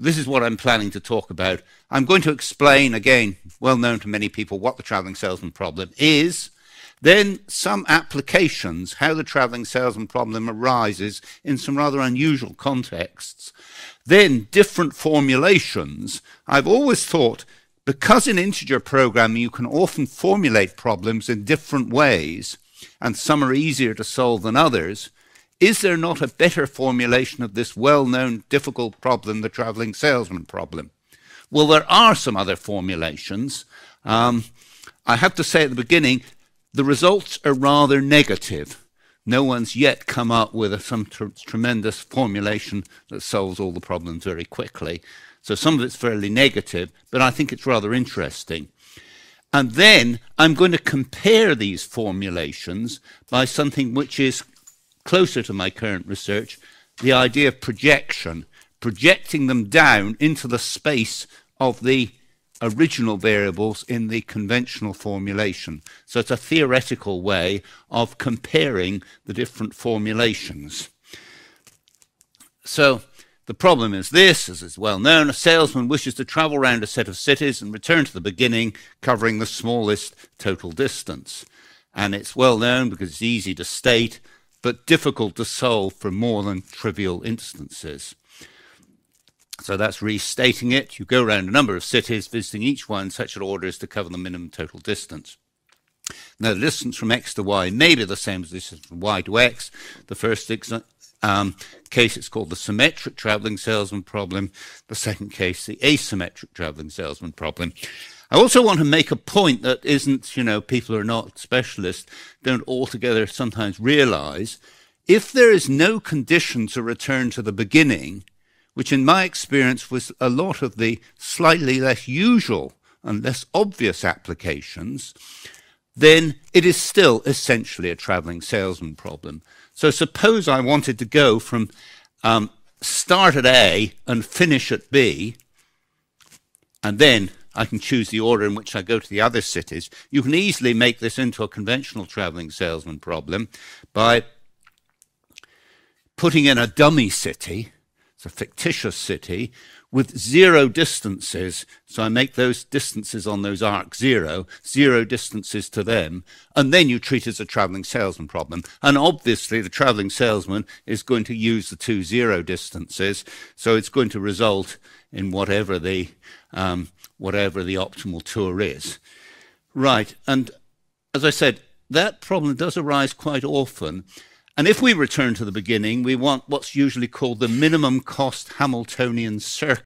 This is what I'm planning to talk about. I'm going to explain, again, well known to many people, what the traveling salesman problem is, then some applications, how the traveling salesman problem arises in some rather unusual contexts, then different formulations. I've always thought, because in integer programming you can often formulate problems in different ways, and some are easier to solve than others, is there not a better formulation of this well-known difficult problem, the traveling salesman problem? Well, there are some other formulations. I have to say at the beginning, the results are rather negative. No one's yet come up with some tremendous formulation that solves all the problems very quickly. So some of it's fairly negative, but I think it's rather interesting. And then I'm going to compare these formulations by something which is closer to my current research, the idea of projection, projecting them down into the space of the original variables in the conventional formulation. So it's a theoretical way of comparing the different formulations. So the problem is this, as is well known, a salesman wishes to travel around a set of cities and return to the beginning, covering the smallest total distance. And it's well known because it's easy to state, but difficult to solve for more than trivial instances. So that's restating it. You go around a number of cities, visiting each one in such an order as to cover the minimum total distance. Now, the distance from x to y may be the same as the distance from y to x. The first case, it's called the symmetric traveling salesman problem. The second case, the asymmetric traveling salesman problem. I also want to make a point that isn't, you know, people who are not specialists don't altogether sometimes realize. If there is no condition to return to the beginning, which in my experience was a lot of the slightly less usual and less obvious applications, then it is still essentially a traveling salesman problem. So suppose I wanted to go from start at A and finish at B, and then I can choose the order in which I go to the other cities. You can easily make this into a conventional traveling salesman problem by putting in a dummy city, it's a fictitious city, with zero distances. So I make those distances on those arcs zero distances to them, and then you treat it as a traveling salesman problem. And obviously the traveling salesman is going to use the 2 0 distances, so it's going to result in whatever the optimal tour is. Right, and as I said, that problem does arise quite often. And if we return to the beginning, we want what's usually called the minimum cost Hamiltonian circuit.